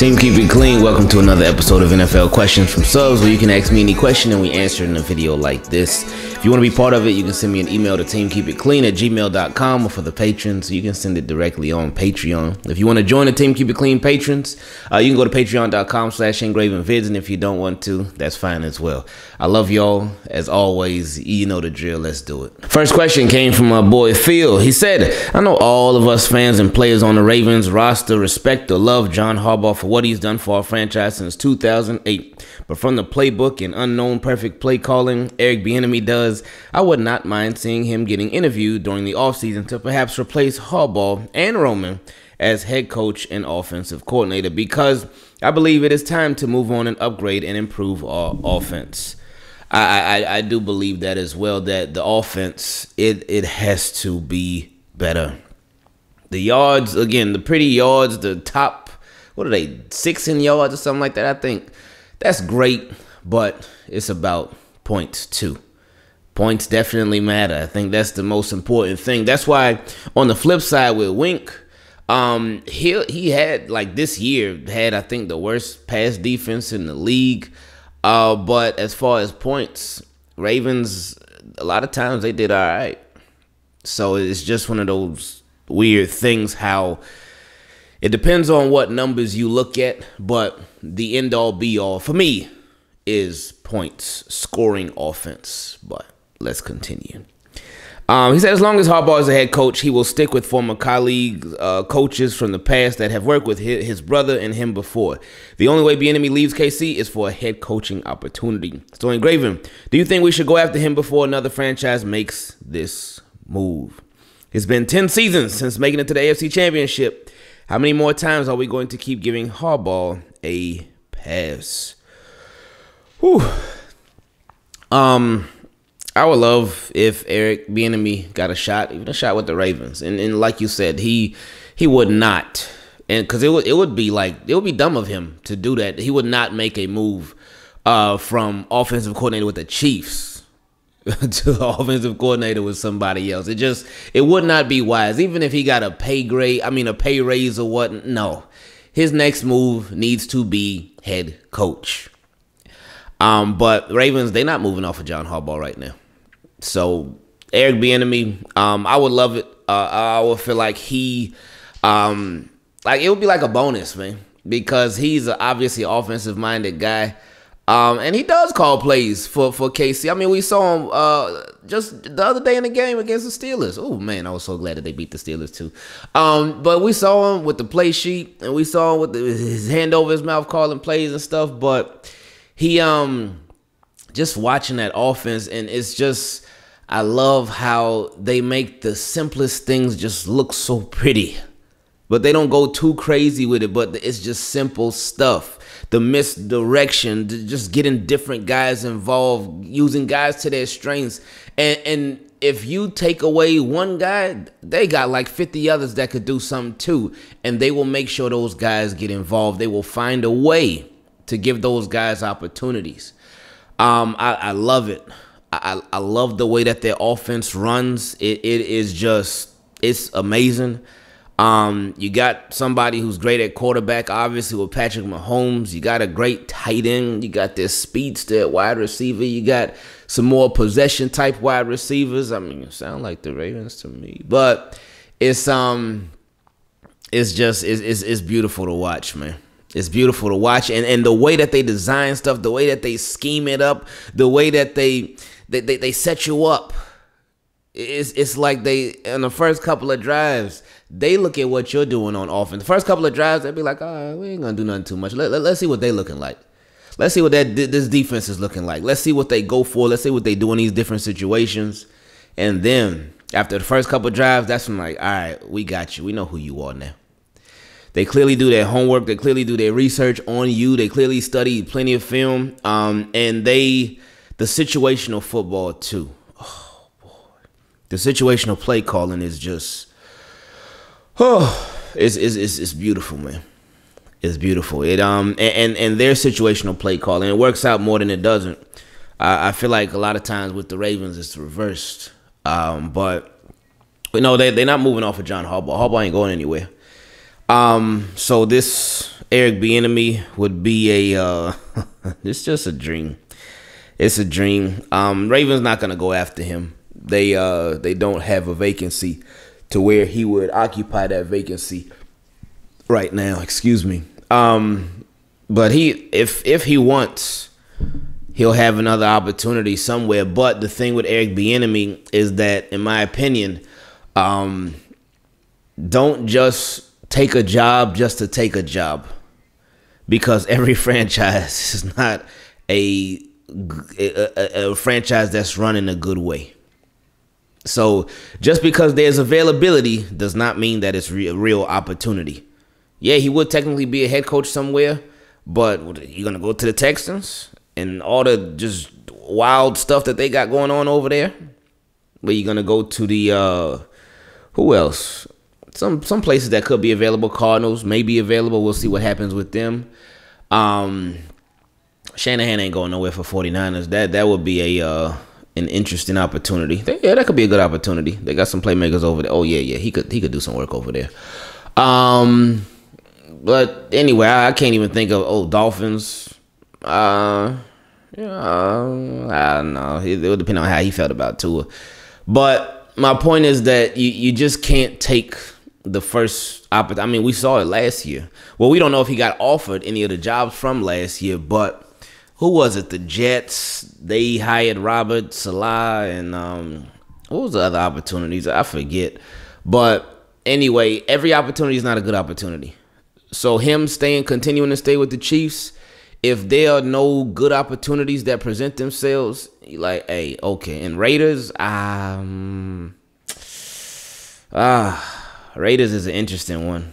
Team Keep It Clean, welcome to another episode of NFL Questions from Subs, where you can ask me any question and we answer it in a video like this. If you want to be part of it, you can send me an email to teamkeepitclean@gmail.com, or for the patrons, you can send it directly on Patreon. If you want to join the Team Keep It Clean patrons, you can go to patreon.com/IngravenVids, and if you don't want to, that's fine as well. I love y'all. As always, you know the drill. Let's do it. First question came from my boy Phil. He said, I know all of us fans and players on the Ravens roster respect or love John Harbaugh for what he's done for our franchise since 2008. But from the playbook and unknown perfect play calling Eric Bieniemy does, I would not mind seeing him getting interviewed during the offseason to perhaps replace Harbaugh and Roman as head coach and offensive coordinator, because I believe it is time to move on and upgrade and improve our offense. I do believe that as well, that the offense, it has to be better. The yards, again, the pretty yards, the top, what are they, 6 in yards or something like that, I think. That's great, but it's about points too. Points definitely matter. I think that's the most important thing. That's why on the flip side with Wink, he had, like, this year had, I think, the worst pass defense in the league. But as far as points, Ravens, a lot of times they did all right. So it's just one of those weird things how it depends on what numbers you look at, but the end all be all for me is points, scoring offense. But let's continue. He said, as long as Harbaugh is a head coach, he will stick with former colleagues, coaches from the past that have worked with his brother and him before. The only way Bieniemy leaves KC is for a head coaching opportunity. So, Engraven, do you think we should go after him before another franchise makes this move? It's been 10 seasons since making it to the AFC Championship. How many more times are we going to keep giving Harbaugh a pass? Whew. I would love if Eric Bieniemy got a shot, even a shot with the Ravens. And like you said, he would not, and because it would be like, it would be dumb of him to do that. He would not make a move from offensive coordinator with the Chiefs to offensive coordinator with somebody else. It would not be wise, even if he got a pay raise or what. No, his next move needs to be head coach. But Ravens, they're not moving off of John Harbaugh right now. So Eric Bieniemy, I would love it. I would feel like he, like, it would be like a bonus, man, because he's obviously an offensive-minded guy, and he does call plays for KC. I mean, we saw him just the other day in the game against the Steelers. Oh man, I was so glad that they beat the Steelers too. But we saw him with the play sheet, and we saw him with his hand over his mouth calling plays and stuff, but he just watching that offense, and it's just, I love how they make the simplest things just look so pretty, but they don't go too crazy with it. But it's just simple stuff. The misdirection, just getting different guys involved, using guys to their strengths, and if you take away one guy, they got like 50 others that could do something too, and they will make sure those guys get involved. They will find a way to give those guys opportunities. I love it. I love the way that their offense runs. It is just, it's amazing. You got somebody who's great at quarterback, obviously, with Patrick Mahomes. You got a great tight end. You got this speedster wide receiver. You got some more possession type wide receivers. I mean, it sound like the Ravens to me, but it's just, it's beautiful to watch, man. It's beautiful to watch, and the way that they design stuff, the way that they scheme it up, the way that they set you up. It's like they, in the first couple of drives, they look at what you're doing on offense. The first couple of drives, they'd be like, all right, we ain't going to do nothing too much. Let's see what they looking like. Let's see what this defense is looking like. Let's see what they go for. Let's see what they do in these different situations. And then after the first couple of drives, that's when, like, all right, we got you. We know who you are now. They clearly do their homework. They clearly do their research on you. They clearly study plenty of film. And the situational football too. Oh boy, the situational play calling is just, oh, it's beautiful, man. It's beautiful. It and their situational play calling, it works out more than it doesn't. I feel like a lot of times with the Ravens, it's reversed. But you know, they're not moving off of John Harbaugh. Harbaugh ain't going anywhere. So this Eric Bieniemy would be a it's just a dream. It's a dream. Ravens not gonna go after him. They don't have a vacancy to where he would occupy that vacancy right now. Excuse me. But if he wants, he'll have another opportunity somewhere. But the thing with Eric Bieniemy is that, in my opinion, don't just take a job just to take a job, because every franchise is not a franchise that's run in a good way. So just because there's availability does not mean that it's real opportunity. Yeah, he would technically be a head coach somewhere, but you're going to go to the Texans and all the just wild stuff that they got going on over there? But you're going to go to the, who else? Some places that could be available. Cardinals may be available. We'll see what happens with them. Shanahan ain't going nowhere for 49ers. That would be a an interesting opportunity. Yeah, that could be a good opportunity. They got some playmakers over there. Oh yeah, he could do some work over there. But anyway, I can't even think of Dolphins. I don't know. It would depend on how he felt about Tua. But my point is that you just can't take the first opportunity. I mean, we saw it last year. Well, we don't know if he got offered any of the jobs from last year, but who was it? The Jets. They hired Robert Salah and what was the other opportunities? I forget. But anyway, every opportunity is not a good opportunity. So him continuing to stay with the Chiefs, if there are no good opportunities that present themselves, you're like, hey, okay. And Raiders, Raiders is an interesting one.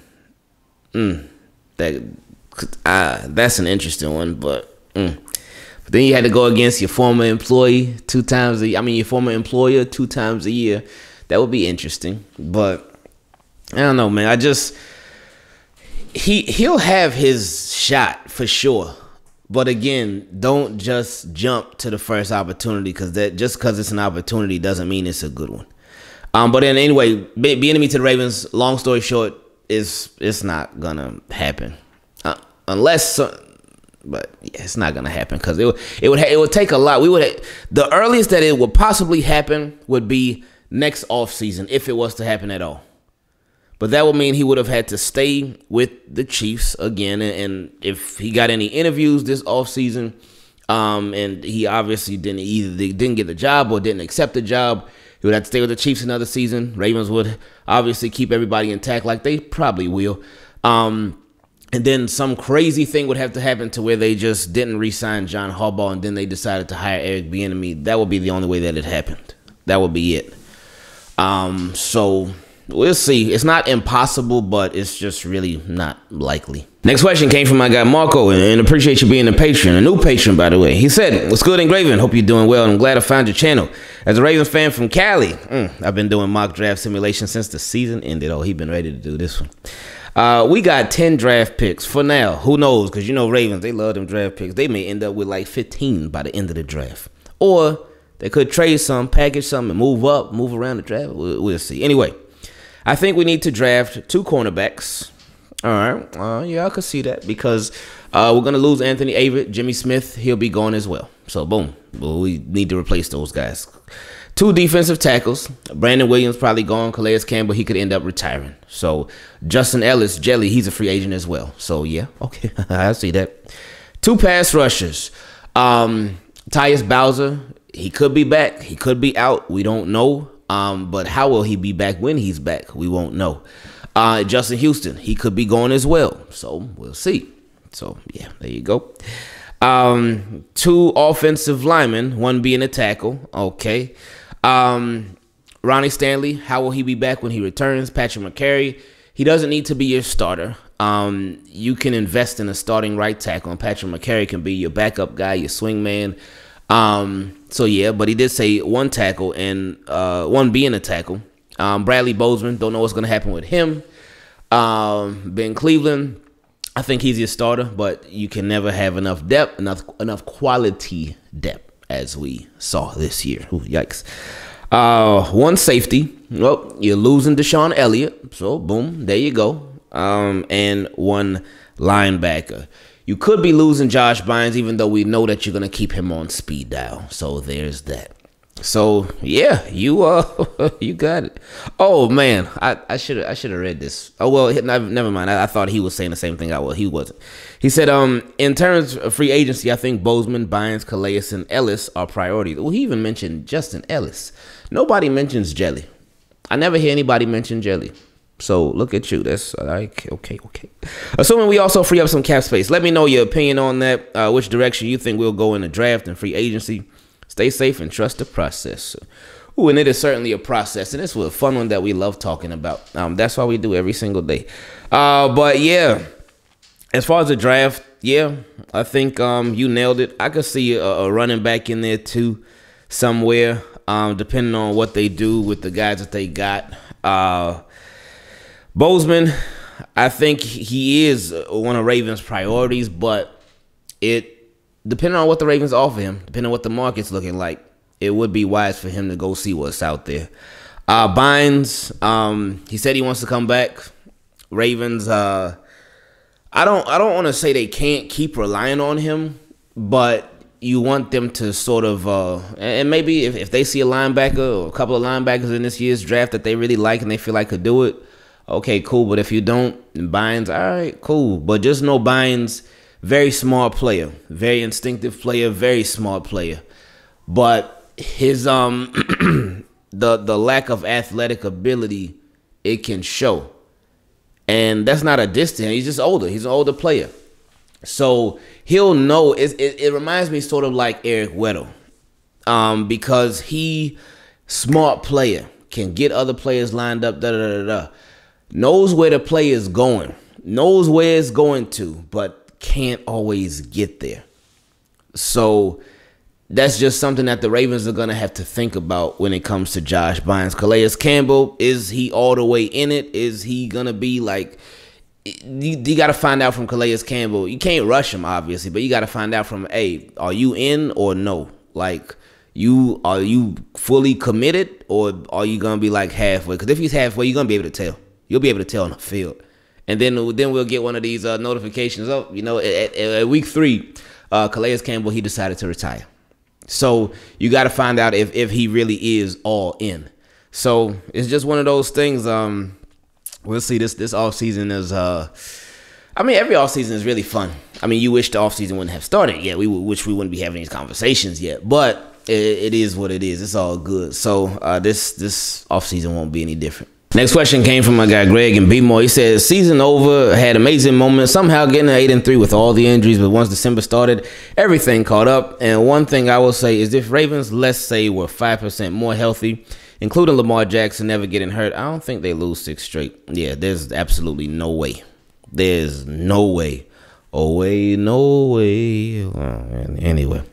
That's an interesting one, but then you had to go against your former employee your former employer 2 times a year. That would be interesting. But I don't know, man. He'll have his shot for sure. But again, don't just jump to the first opportunity, because just because it's an opportunity doesn't mean it's a good one. But then anyway, Bieniemy to the Ravens, long story short, it's not gonna happen. But yeah, it's not gonna happen, because it would take a lot. The earliest that it would possibly happen would be next offseason, if it was to happen at all. But that would mean he would have had to stay with the Chiefs again, and if he got any interviews this offseason, and he obviously either didn't get the job or didn't accept the job, he would have to stay with the Chiefs another season. Ravens would obviously keep everybody intact, like they probably will. And then some crazy thing would have to happen to where they just didn't re-sign John Harbaugh, and then they decided to hire Eric Bieniemy. That would be the only way that it happened. That would be it. So we'll see. It's not impossible, but it's just really not likely. Next question came from my guy Marco, and appreciate you being a patron, a new patron, by the way. He said, "What's good, Engraven? Hope you're doing well. I'm glad I found your channel. As a Ravens fan from Cali, I've been doing mock draft simulation since the season ended." Oh, he been ready to do this one. We got 10 draft picks for now. Who knows? Because you know Ravens, they love them draft picks. They may end up with like 15 by the end of the draft. Or they could trade some, package some, and move around the draft. We'll see. Anyway, I think we need to draft 2 cornerbacks. All right. Yeah, I could see that, because we're going to lose Anthony Averitt. Jimmy Smith, he'll be gone as well. So, boom. We need to replace those guys. 2 defensive tackles. Brandon Williams probably gone. Calais Campbell, he could end up retiring. So Justin Ellis, Jelly, he's a free agent as well. So yeah, okay, I see that. 2 pass rushers. Tyus Bowser, he could be back. He could be out. We don't know. But how will he be back when he's back? We won't know. Justin Houston, he could be gone as well. So we'll see. So yeah, there you go. 2 offensive linemen, 1 being a tackle. Okay. Ronnie Stanley, how will he be back when he returns? Patrick McCarry, he doesn't need to be your starter. You can invest in a starting right tackle, and Patrick McCarry can be your backup guy, your swing man. So yeah, but he did say 1 tackle and 1 being a tackle. Bradley Bozeman, don't know what's going to happen with him. Ben Cleveland, I think he's your starter, but you can never have enough depth, enough quality depth, as we saw this year. Ooh, yikes. 1 safety. Well, you're losing Deshaun Elliott, so boom, there you go. And 1 linebacker. You could be losing Josh Bynes, even though we know that you're going to keep him on speed dial. So there's that. So, yeah, you you got it. Oh, man, I should have read this. Oh, well, never mind. I thought he was saying the same thing. Well, he wasn't. He said, in terms of free agency, I think Bozeman, Bynes, Calais, and Ellis are priorities. Well, he even mentioned Justin Ellis. Nobody mentions Jelly. I never hear anybody mention Jelly. So look at you. That's like, okay. Assuming we also free up some cap space. Let me know your opinion on that, which direction you think we'll go in the draft and free agency. Stay safe and trust the process. Ooh, and it is certainly a process, and this was a fun one that we love talking about. That's why we do every single day. But yeah, as far as the draft, yeah, I think you nailed it. I could see a running back in there too, somewhere, depending on what they do with the guys that they got. Bozeman, I think he is one of Ravens' priorities, but it. Depending on what the Ravens offer him, depending on what the market's looking like, it would be wise for him to go see what's out there. Bynes, he said he wants to come back. Ravens, I don't want to say they can't keep relying on him, but you want them to sort of, and maybe if they see a linebacker or a couple of linebackers in this year's draft that they really like and they feel like could do it, okay, cool. But if you don't, Bynes, all right, cool. But just know Bynes, very smart player, very instinctive player, very smart player. But his the lack of athletic ability, it can show. And that's not a diss to him. He's just older. He's an older player. So he'll know. It reminds me sort of like Eric Weddle. Because he, smart player, can get other players lined up, knows where the play is going, knows where it's going to, but can't always get there. So that's just something that the Ravens are going to have to think about when it comes to Josh Bynes. Calais Campbell, is he all the way in it? Is he going to be like, you got to find out from Calais Campbell. You can't rush him, obviously, but you got to find out from, hey, are you in or no? Like, are you fully committed, or are you going to be like halfway? Because if he's halfway, you're going to be able to tell. You'll be able to tell on the field. And then we'll get one of these notifications. Oh, you know, at week 3, Calais Campbell, he decided to retire. So you got to find out if he really is all in. So it's just one of those things. We'll see. This offseason is, I mean, every offseason is really fun. I mean, you wish the offseason wouldn't have started yet. We wish we wouldn't be having these conversations yet. But it is what it is. It's all good. So this offseason won't be any different. Next question came from my guy Greg and B-More. He says, season over, had amazing moments, somehow getting an 8-3 with all the injuries, but once December started, everything caught up. And one thing I will say is if Ravens, let's say, were 5% more healthy, including Lamar Jackson never getting hurt, I don't think they lose 6 straight. Yeah, there's absolutely no way. There's no way. Oh, wait, no way. Anyway.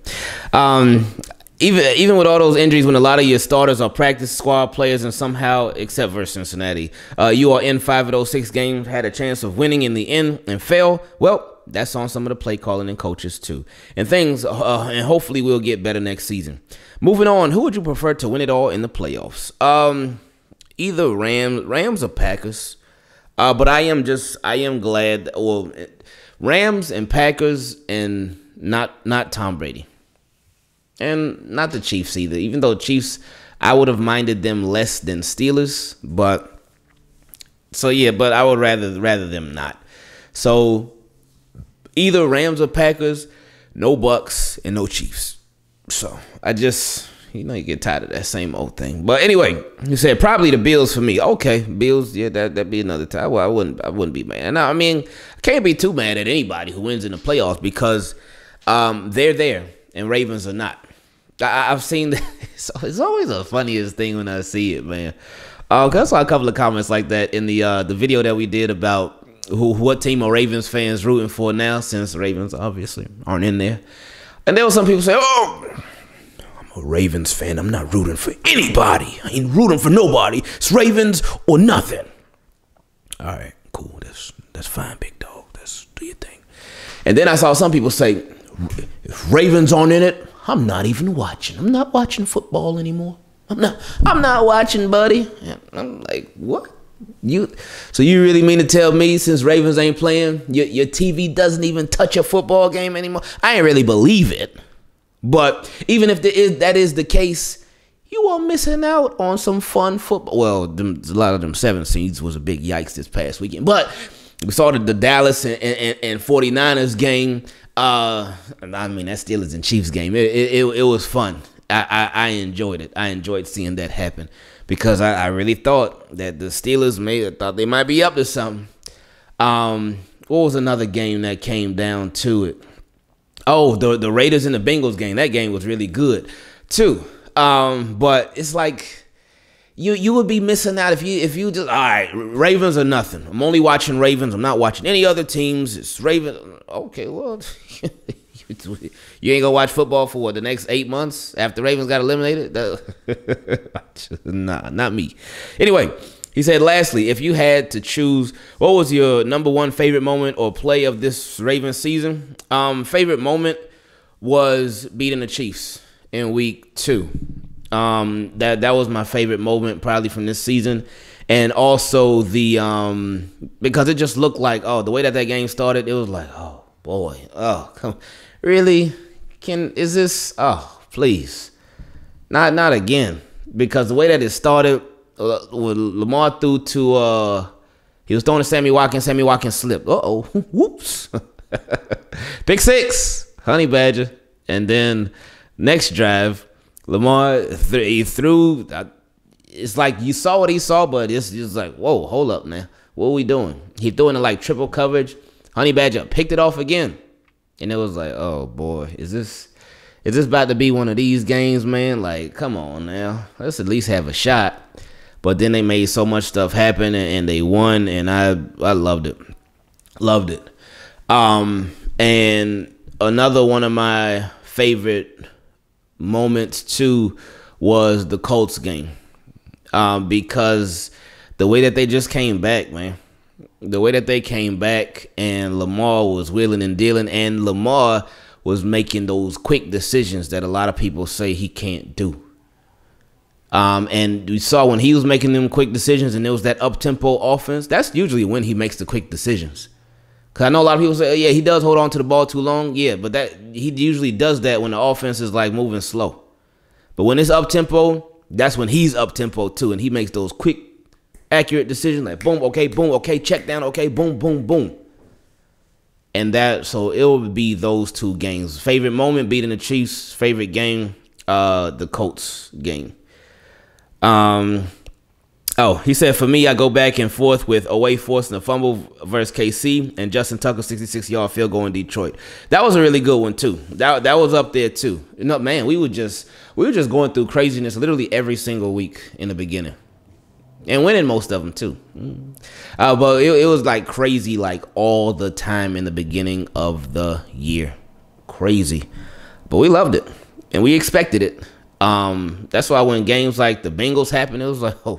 Even with all those injuries, when a lot of your starters are practice squad players and somehow, except for Cincinnati, you are in 5 of those 6 games, had a chance of winning in the end and fail, well, that's on some of the play calling and coaches too. And things, and hopefully we'll get better next season. Moving on, who would you prefer to win it all in the playoffs? Either Rams or Packers. But I am glad, well, Rams and Packers and not Tom Brady. And not the Chiefs either, even though Chiefs, I would have minded them less than Steelers. But, so yeah, but I would rather them not. So, either Rams or Packers, no Bucks and no Chiefs. So, I just, you know, you get tired of that same old thing. But anyway, you said probably the Bills for me. Okay, Bills, yeah, that'd be another time. Well, I wouldn't be mad. Now, I mean, I can't be too mad at anybody who wins in the playoffs because they're there. And Ravens are not. I've seen that. It's always the funniest thing when I see it, man. I saw a couple of comments like that in the video that we did about what team are Ravens fans rooting for now, since Ravens obviously aren't in there. And there were some people say, oh, I'm a Ravens fan. I'm not rooting for anybody. I ain't rooting for nobody. It's Ravens or nothing. All right, cool. That's fine, big dog. That's do your thing. And then I saw some people say, if Ravens aren't in it, I'm not even watching. I'm not watching football anymore. I'm not watching, buddy. And I'm like, what? So you really mean to tell me, since Ravens ain't playing, your TV doesn't even touch a football game anymore? I ain't really believe it. But even if that is the case, you are missing out on some fun football. Well, a lot of them 7 seeds was a big yikes this past weekend. But we saw the Dallas and 49ers game. I mean, that Steelers and Chiefs game. It was fun. I enjoyed it. I enjoyed seeing that happen, because I really thought that the Steelers thought they might be up to something. What was another game that came down to it? Oh, the Raiders and the Bengals game. That game was really good too. But it's like you would be missing out if you just, all right, Ravens or nothing. I'm only watching Ravens. I'm not watching any other teams. It's Ravens. Okay, well, you ain't gonna watch football for what, the next 8 months after Ravens got eliminated? Nah, not me. Anyway, he said, lastly, if you had to choose, what was your #1 favorite moment or play of this Ravens season? Favorite moment was beating the Chiefs in week 2. That was my favorite moment probably from this season. And also the because it just looked like, oh, the way that game started, it was like, oh boy, oh come, really? Is this? Oh, please, not again. Because the way that it started, Lamar threw to he was throwing to Sammy Watkins. Sammy Watkins slipped. Whoops! Pick 6, Honey Badger. And then next drive, Lamar he threw. It's like you saw what he saw, but it's just like, whoa, hold up, man, what are we doing? He threw into like triple coverage. Honey Badger picked it off again. And it was like, oh boy, is this about to be one of these games, man? Like, come on now. Let's at least have a shot. But then they made so much stuff happen and they won, and I loved it. Loved it. And another one of my favorite moments too was the Colts game. Because the way that they just came back, man. The way that they came back, and Lamar was wheeling and dealing, and Lamar was making those quick decisions that a lot of people say he can't do. And we saw when he was making them quick decisions, and it was that up-tempo offense, that's usually when he makes the quick decisions. Because I know a lot of people say, oh, yeah, he does hold on to the ball too long. Yeah, but that he usually does that when the offense is, like, moving slow. But when it's up-tempo, that's when he's up-tempo, too, and he makes those quick decisions. Accurate decision, like boom, okay, check down, okay, boom, boom, boom. And that, so it would be those two games. Favorite moment, beating the Chiefs. Favorite game, the Colts game. Oh, he said, for me, I go back and forth with Owe forcing a fumble versus KC and Justin Tucker 66-yard field goal in Detroit. That was a really good one too. That was up there too. You know, man, we were just going through craziness literally every single week in the beginning. And winning most of them, too. But it was like crazy, like all the time in the beginning of the year. Crazy. But we loved it. And we expected it. That's why when games like the Bengals happened, it was like, oh,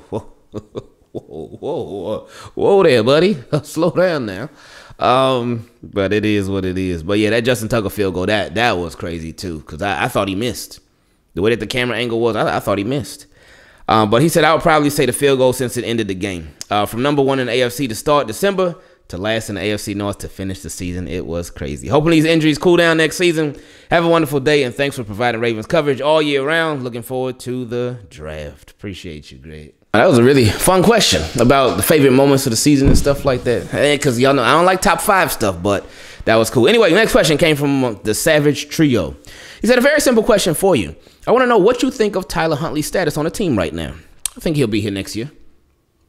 whoa there, buddy. Slow down now. But it is what it is. But, yeah, that Justin Tucker field goal, that was crazy, too. Because I thought he missed. The way that the camera angle was, I thought he missed. But he said, I would probably say the field goal since it ended the game. From #1 in the AFC to start December to last in the AFC North to finish the season, it was crazy. Hoping these injuries cool down next season. Have a wonderful day, and thanks for providing Ravens coverage all year round. Looking forward to the draft. Appreciate you, Greg. That was a really fun question about the favorite moments of the season and stuff like that. Because y'all know I don't like top 5 stuff, but that was cool. Anyway, the next question came from the Savage Trio. He said, a very simple question for you. I want to know what you think of Tyler Huntley's status on the team right now. I think he'll be here next year.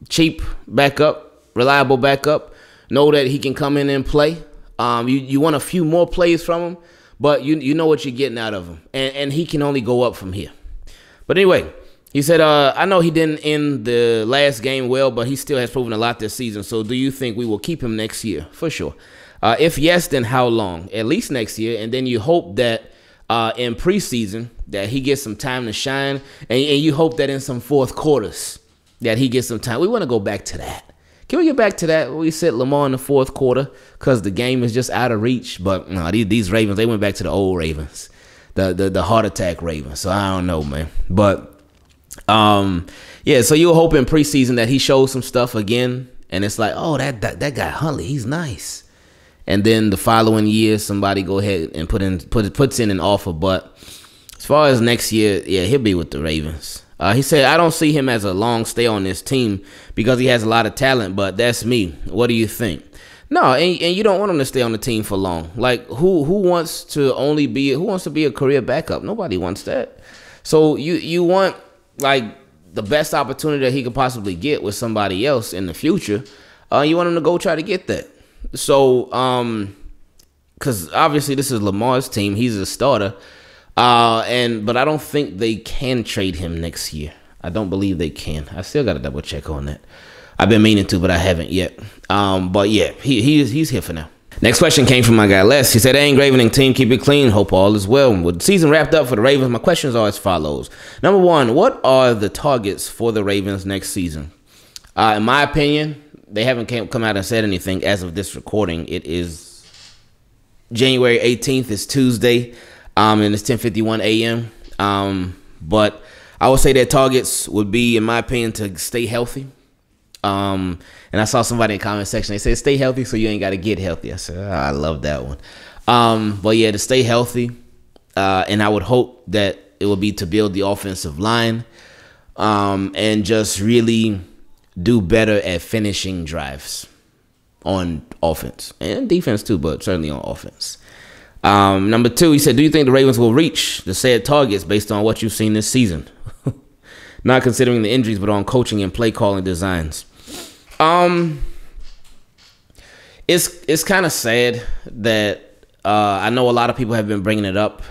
Cheap backup, reliable backup. Know that he can come in and play. You want a few more plays from him, but you know what you're getting out of him. And he can only go up from here. But anyway, he said, I know he didn't end the last game well, but he still has proven a lot this season. So do you think we will keep him next year? For sure. If yes, then how long? At least next year. And then you hope that in preseason that he gets some time to shine. And you hope that in some fourth quarters that he gets some time. We want to go back to that. Can we get back to that? We said Lamar in the fourth quarter because the game is just out of reach. But no, these Ravens, they went back to the old Ravens, the heart attack Ravens. So I don't know, man. But Yeah, so you were hoping preseason that he showed some stuff again, and it's like, oh, that guy Huntley, he's nice. And then the following year, somebody go ahead and puts in an offer. But as far as next year, yeah, he'll be with the Ravens. He said, I don't see him as a long stay on this team because he has a lot of talent, but that's me. What do you think? No, and you don't want him to stay on the team for long. Like, who wants to be a career backup? Nobody wants that. So you want, like, the best opportunity that he could possibly get with somebody else in the future. You want him to go try to get that. So, because obviously this is Lamar's team. He's a starter. But I don't think they can trade him next year. I don't believe they can. I still got to double check on that. I've been meaning to, but I haven't yet. But yeah, he's here for now. Next question came from my guy Les. He said, hey, Ingravening team, keep it clean. Hope all is well. With the season wrapped up for the Ravens, my questions are as follows. Number one, what are the targets for the Ravens next season? In my opinion, they haven't come out and said anything as of this recording. It is January 18th. It's Tuesday. And it's 10:51 a.m. But I would say their targets would be, in my opinion, to stay healthy. And I saw somebody in the comment section. They said, stay healthy so you ain't got to get healthy. I said, oh, I love that one. But yeah, to stay healthy. And I would hope that it would be to build the offensive line and just really do better at finishing drives on offense. And defense too, but certainly on offense. Number two, he said, do you think the Ravens will reach the said targets based on what you've seen this season? Not considering the injuries, but on coaching and play calling designs. It's kind of sad that I know a lot of people have been bringing it up,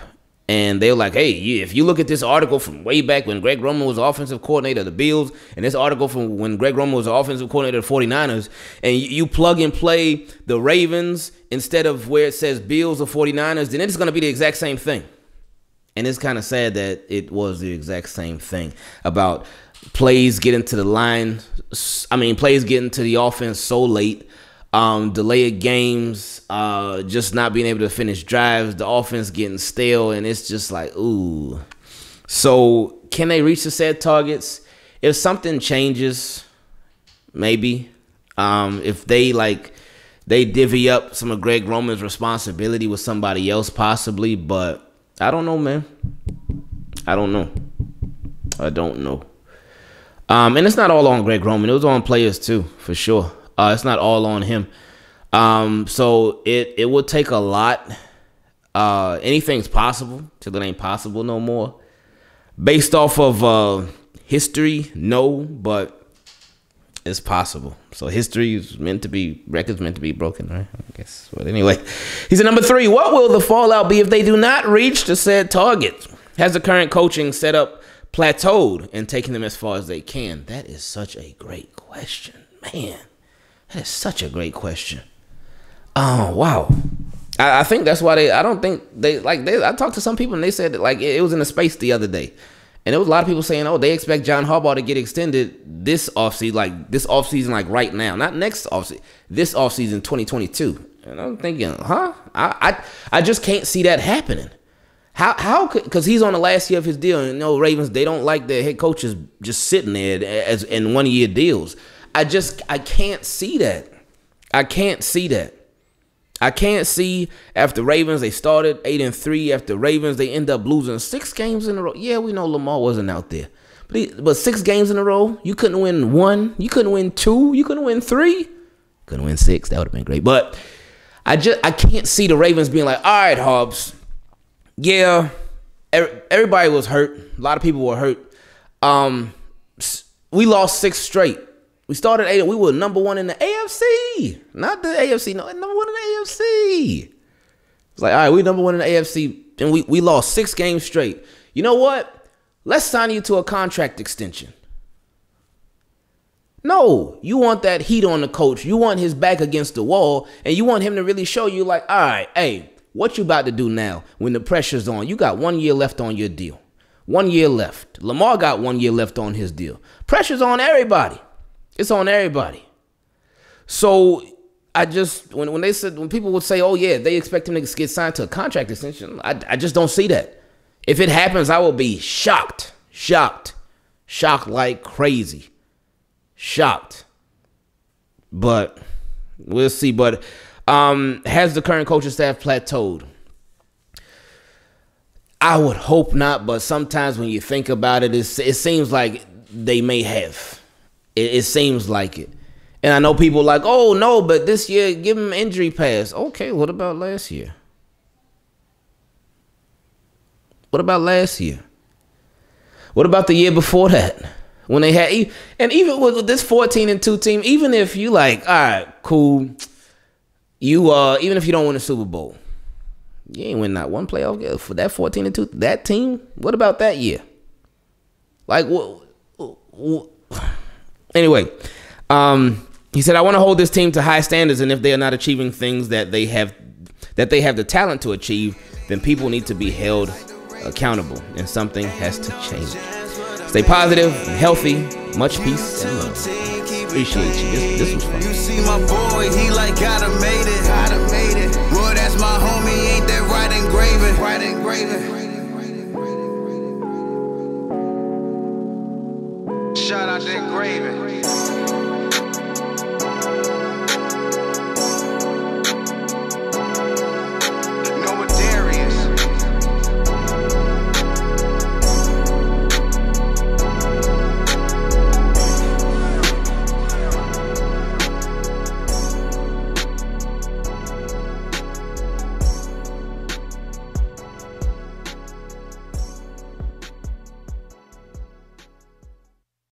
and they're like, hey, if you look at this article from way back when Greg Roman was the offensive coordinator of the Bills, and this article from when Greg Roman was the offensive coordinator of the 49ers, and you plug and play the Ravens instead of where it says Bills or 49ers, then it's going to be the exact same thing. And it's kind of sad that it was the exact same thing about plays getting to the line. I mean, plays getting to the offense so late, delayed games, just not being able to finish drives, the offense getting stale, and it's just like, ooh. So can they reach the said targets? If something changes, maybe. If they, like, they divvy up some of Greg Roman's responsibility with somebody else possibly, but I don't know, man. I don't know. I don't know. And it's not all on Greg Roman. It was on players too, for sure. It's not all on him. So it would take a lot. Anything's possible till it ain't possible no more. Based off of history, no, but it's possible. So history is meant to be, records meant to be broken, right? I guess. But anyway, he said, number three, what will the fallout be if they do not reach the said targets? Has the current coaching setup plateaued and taking them as far as they can? That is such a great question, man. That is such a great question. Oh, wow. I think that's why they, I don't think they, like, they, I talked to some people and they said that, like, it was in a space the other day. And there was a lot of people saying, oh, they expect John Harbaugh to get extended this offseason, like this offseason, like right now. Not next offseason, this offseason, 2022. And I'm thinking, huh? I just can't see that happening. How could, because he's on the last year of his deal, and no, Ravens, they don't like their head coaches just sitting there as in one-year deals. I can't see that. I can't see that. I can't see after Ravens, they started 8-3. After Ravens, they end up losing 6 games in a row. Yeah, we know Lamar wasn't out there. But 6 games in a row, you couldn't win 1. You couldn't win 2. You couldn't win 3. Couldn't win 6. That would have been great. But I can't see the Ravens being like, all right, Hobbs. Yeah, everybody was hurt. A lot of people were hurt. We lost 6 straight. We started 8. We were number 1 in the AFC. Not the AFC. No, number 1 in the AFC. It's like, all right, we're number 1 in the AFC, and we lost 6 games straight. You know what? Let's sign you to a contract extension. No, you want that heat on the coach. You want his back against the wall, and you want him to really show you, like, all right, hey, what you about to do now when the pressure's on? You got 1 year left on your deal. 1 year left. Lamar got 1 year left on his deal. Pressure's on everybody. It's on everybody. So I just, when they said, when people would say, oh yeah, they expect him to get signed to a contract extension, I just don't see that. If it happens, I will be shocked, shocked, Shocked like crazy. Shocked. But we'll see. But has the current coaching staff plateaued? I would hope not, but sometimes when you think about it, it seems like they may have. It seems like it. And I know people like, oh, no, but this year, give him injury pass. Okay, what about last year? What about last year? What about the year before that? When they had, and even with this 14-2 team, even if you like, all right, cool. You even if you don't win the Super Bowl, you ain't win not one playoff game for that 14-2. That team. What about that year? Like what? Anyway, he said, I want to hold this team to high standards, and if they are not achieving things that they have the talent to achieve, then people need to be held accountable, and something has to change. Stay positive, healthy, much peace and love. Appreciate you. This was fun. You see my boy, he like gotta made it. Well, that's my homie, ain't that right engraving?